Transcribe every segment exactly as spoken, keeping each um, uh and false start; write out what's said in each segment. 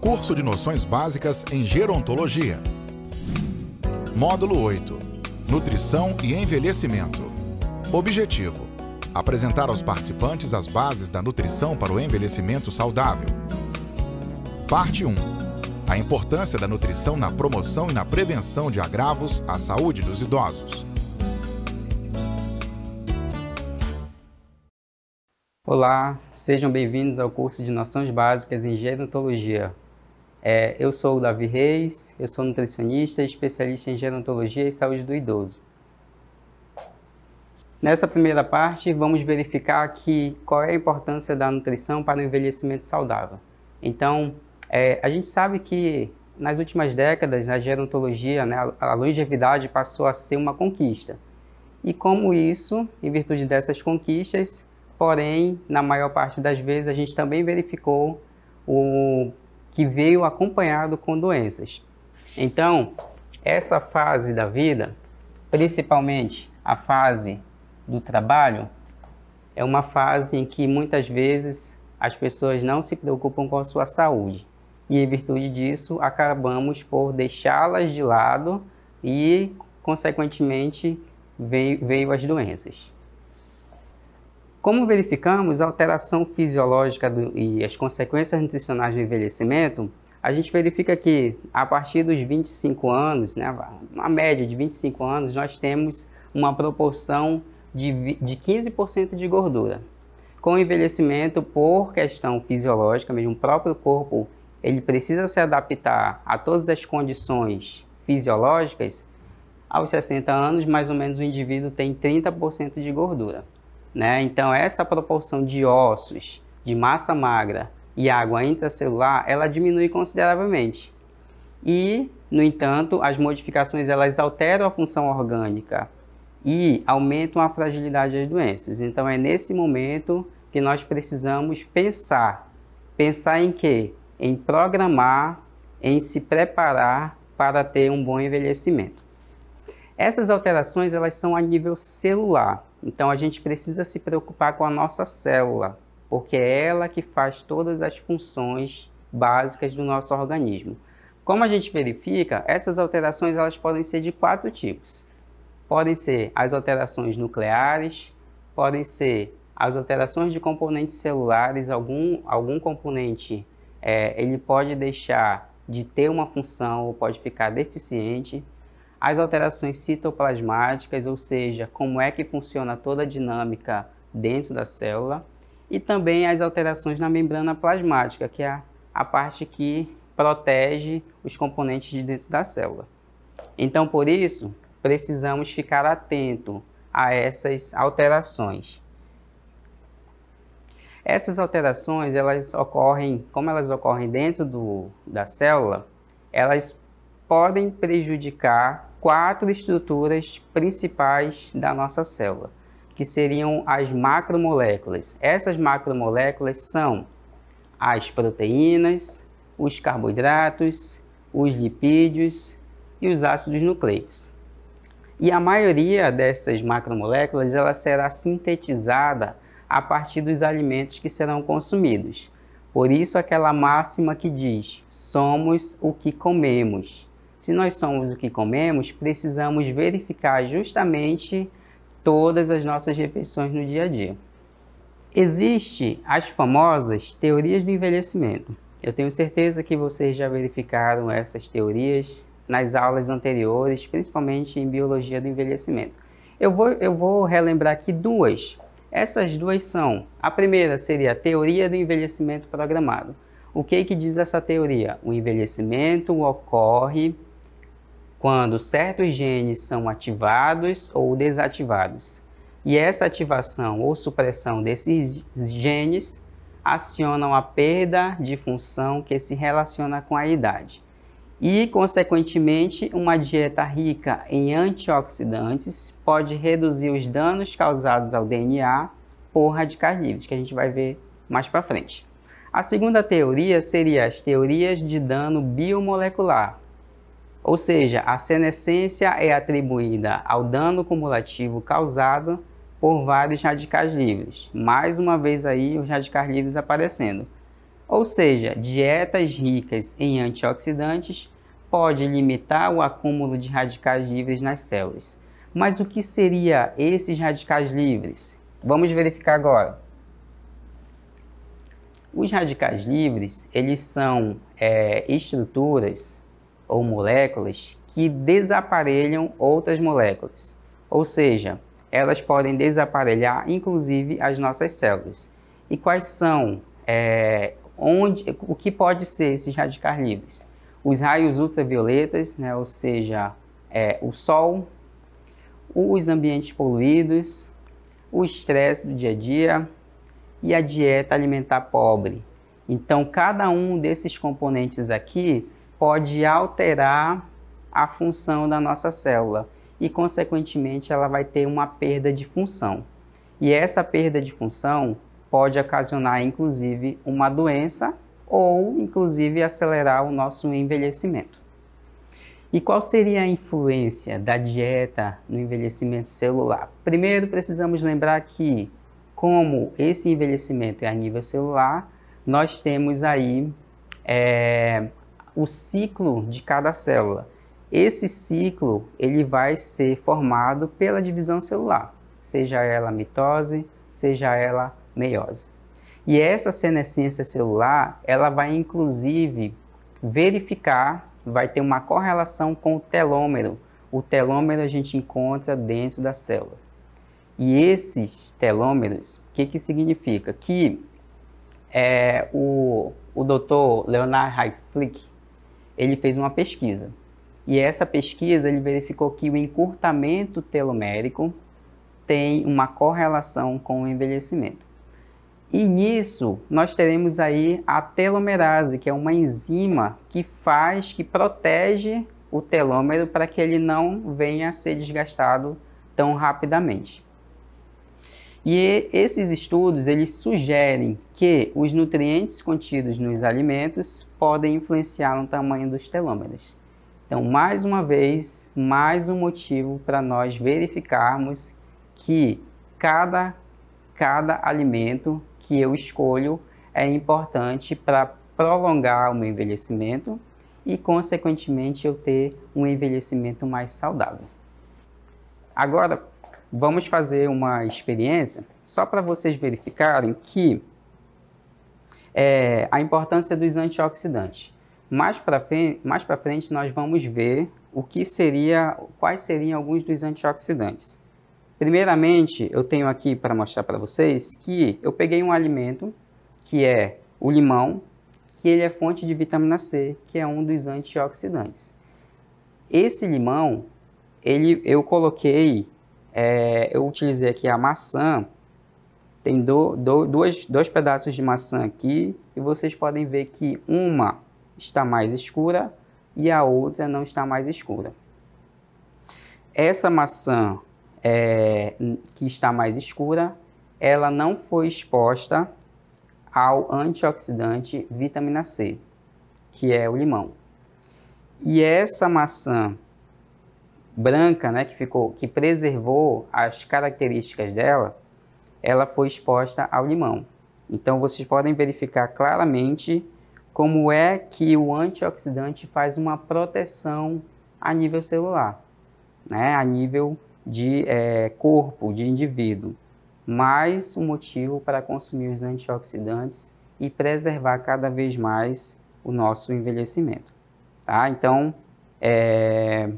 Curso de Noções Básicas em Gerontologia. Módulo oito. Nutrição e Envelhecimento. Objetivo: apresentar aos participantes as bases da nutrição para o envelhecimento saudável. Parte um. A importância da nutrição na promoção e na prevenção de agravos à saúde dos idosos. Olá, sejam bem-vindos ao curso de Noções Básicas em Gerontologia. É, eu sou o Davi Reis, eu sou nutricionista e especialista em gerontologia e saúde do idoso. Nessa primeira parte, vamos verificar aqui qual é a importância da nutrição para o envelhecimento saudável. Então, é, a gente sabe que nas últimas décadas, a gerontologia, né, a longevidade passou a ser uma conquista. E como isso, em virtude dessas conquistas, porém, na maior parte das vezes, a gente também verificou o que veio acompanhado com doenças. Então, essa fase da vida, principalmente a fase do trabalho, é uma fase em que muitas vezes as pessoas não se preocupam com a sua saúde e, em virtude disso, acabamos por deixá-las de lado e, consequentemente, veio, veio as doenças. Como verificamos a alteração fisiológica do, e as consequências nutricionais do envelhecimento, a gente verifica que a partir dos vinte e cinco anos, né, uma média de vinte e cinco anos, nós temos uma proporção de, de quinze por cento de gordura. Com o envelhecimento, por questão fisiológica, mesmo o próprio corpo, ele precisa se adaptar a todas as condições fisiológicas. Aos sessenta anos, mais ou menos, o indivíduo tem trinta por cento de gordura. Né? Então, essa proporção de ossos, de massa magra e água intracelular, ela diminui consideravelmente. E, no entanto, as modificações elas alteram a função orgânica e aumentam a fragilidade das doenças. Então, é nesse momento que nós precisamos pensar. Pensar em quê? Em programar, em se preparar para ter um bom envelhecimento. Essas alterações elas são a nível celular. Então, a gente precisa se preocupar com a nossa célula, porque é ela que faz todas as funções básicas do nosso organismo. Como a gente verifica, essas alterações elas podem ser de quatro tipos. Podem ser as alterações nucleares, podem ser as alterações de componentes celulares, algum, algum componente é, ele pode deixar de ter uma função ou pode ficar deficiente. As alterações citoplasmáticas, ou seja, como é que funciona toda a dinâmica dentro da célula, e também as alterações na membrana plasmática, que é a parte que protege os componentes de dentro da célula. Então, por isso, precisamos ficar atento a essas alterações. Essas alterações, elas ocorrem, como elas ocorrem dentro do, da célula, elas podem prejudicar quatro estruturas principais da nossa célula, que seriam as macromoléculas. Essas macromoléculas são as proteínas, os carboidratos, os lipídios e os ácidos nucleicos. E a maioria dessas macromoléculas ela será sintetizada a partir dos alimentos que serão consumidos. Por isso aquela máxima que diz: somos o que comemos. Se nós somos o que comemos, precisamos verificar justamente todas as nossas refeições no dia a dia. Existem as famosas teorias do envelhecimento. Eu tenho certeza que vocês já verificaram essas teorias nas aulas anteriores, principalmente em biologia do envelhecimento. Eu vou, eu vou relembrar aqui duas. Essas duas são, a primeira seria a teoria do envelhecimento programado. O que que diz essa teoria? O envelhecimento ocorre quando certos genes são ativados ou desativados. E essa ativação ou supressão desses genes acionam a perda de função que se relaciona com a idade. E, consequentemente, uma dieta rica em antioxidantes pode reduzir os danos causados ao D N A por radicais livres, que a gente vai ver mais para frente. A segunda teoria seria as teorias de dano biomolecular. Ou seja, a senescência é atribuída ao dano cumulativo causado por vários radicais livres. Mais uma vez aí, os radicais livres aparecendo. Ou seja, dietas ricas em antioxidantes pode limitar o acúmulo de radicais livres nas células. Mas o que seria esses radicais livres? Vamos verificar agora. Os radicais livres, eles são é, estruturas ou moléculas que desaparelham outras moléculas. Ou seja, elas podem desaparelhar, inclusive, as nossas células. E quais são, é, onde, o que pode ser esses radicais livres? Os raios ultravioletas, né, ou seja, é, o sol, os ambientes poluídos, o estresse do dia a dia e a dieta alimentar pobre. Então, cada um desses componentes aqui pode alterar a função da nossa célula e, consequentemente, ela vai ter uma perda de função. E essa perda de função pode ocasionar, inclusive, uma doença ou, inclusive, acelerar o nosso envelhecimento. E qual seria a influência da dieta no envelhecimento celular? Primeiro, precisamos lembrar que, como esse envelhecimento é a nível celular, nós temos aí é, o ciclo de cada célula. Esse ciclo ele vai ser formado pela divisão celular, seja ela mitose, seja ela meiose. E essa senescência celular, ela vai inclusive verificar, vai ter uma correlação com o telômero. O telômero a gente encontra dentro da célula. E esses telômeros, o que, que significa? Que é, o, o doutor Leonard Hayflick, ele fez uma pesquisa. E essa pesquisa, ele verificou que o encurtamento telomérico tem uma correlação com o envelhecimento. E nisso, nós teremos aí a telomerase, que é uma enzima que faz, que protege o telômero para que ele não venha a ser desgastado tão rapidamente. E esses estudos, eles sugerem que os nutrientes contidos nos alimentos podem influenciar no tamanho dos telômeros. Então, mais uma vez, mais um motivo para nós verificarmos que cada, cada alimento que eu escolho é importante para prolongar o meu envelhecimento e, consequentemente, eu ter um envelhecimento mais saudável. Agora, vamos fazer uma experiência só para vocês verificarem que é, a importância dos antioxidantes. Mais para mais para frente nós vamos ver o que seria, quais seriam alguns dos antioxidantes. Primeiramente, eu tenho aqui para mostrar para vocês que eu peguei um alimento que é o limão, que ele é fonte de vitamina C, que é um dos antioxidantes. Esse limão, ele eu coloquei É, eu utilizei aqui a maçã, tem do, do, dois, dois pedaços de maçã aqui, e vocês podem ver que uma está mais escura e a outra não está mais escura. Essa maçã é, que está mais escura, ela não foi exposta ao antioxidante vitamina C, que é o limão. E essa maçã branca, né, que ficou, que preservou as características dela, ela foi exposta ao limão. Então vocês podem verificar claramente como é que o antioxidante faz uma proteção a nível celular, né, a nível de é, corpo, de indivíduo. Mais um motivo para consumir os antioxidantes e preservar cada vez mais o nosso envelhecimento. Tá? Então, é...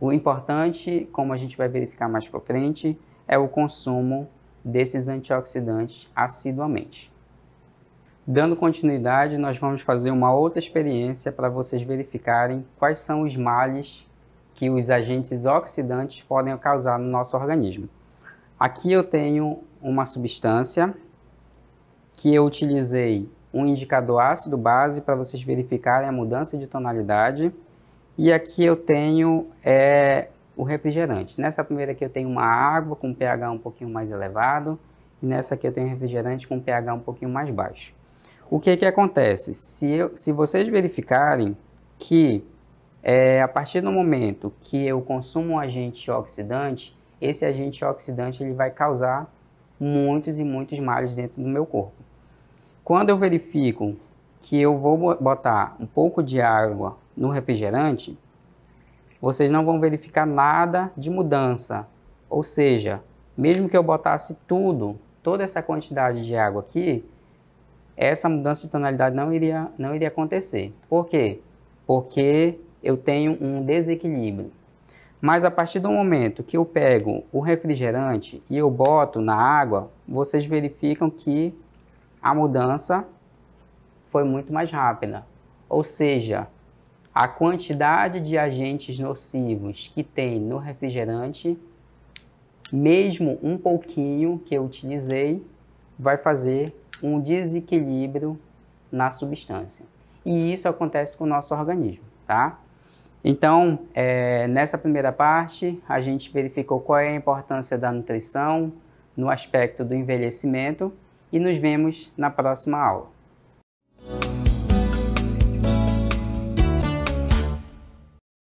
o importante, como a gente vai verificar mais para frente, é o consumo desses antioxidantes assiduamente. Dando continuidade, nós vamos fazer uma outra experiência para vocês verificarem quais são os males que os agentes oxidantes podem causar no nosso organismo. Aqui eu tenho uma substância que eu utilizei um indicador ácido-base para vocês verificarem a mudança de tonalidade. E aqui eu tenho é, o refrigerante. Nessa primeira aqui eu tenho uma água com pH um pouquinho mais elevado. E nessa aqui eu tenho um refrigerante com pH um pouquinho mais baixo. O que que acontece? Se, eu, se vocês verificarem que é, a partir do momento que eu consumo um agente oxidante, esse agente oxidante ele vai causar muitos e muitos males dentro do meu corpo. Quando eu verifico que eu vou botar um pouco de água no refrigerante, vocês não vão verificar nada de mudança. Ou seja, mesmo que eu botasse tudo, toda essa quantidade de água aqui, essa mudança de tonalidade não iria, não iria acontecer. Por quê? Porque eu tenho um desequilíbrio. Mas a partir do momento que eu pego o refrigerante e eu boto na água, vocês verificam que a mudança foi muito mais rápida. Ou seja, a quantidade de agentes nocivos que tem no refrigerante, mesmo um pouquinho que eu utilizei, vai fazer um desequilíbrio na substância. E isso acontece com o nosso organismo, tá? Então, é, nessa primeira parte, a gente verificou qual é a importância da nutrição no aspecto do envelhecimento e nos vemos na próxima aula.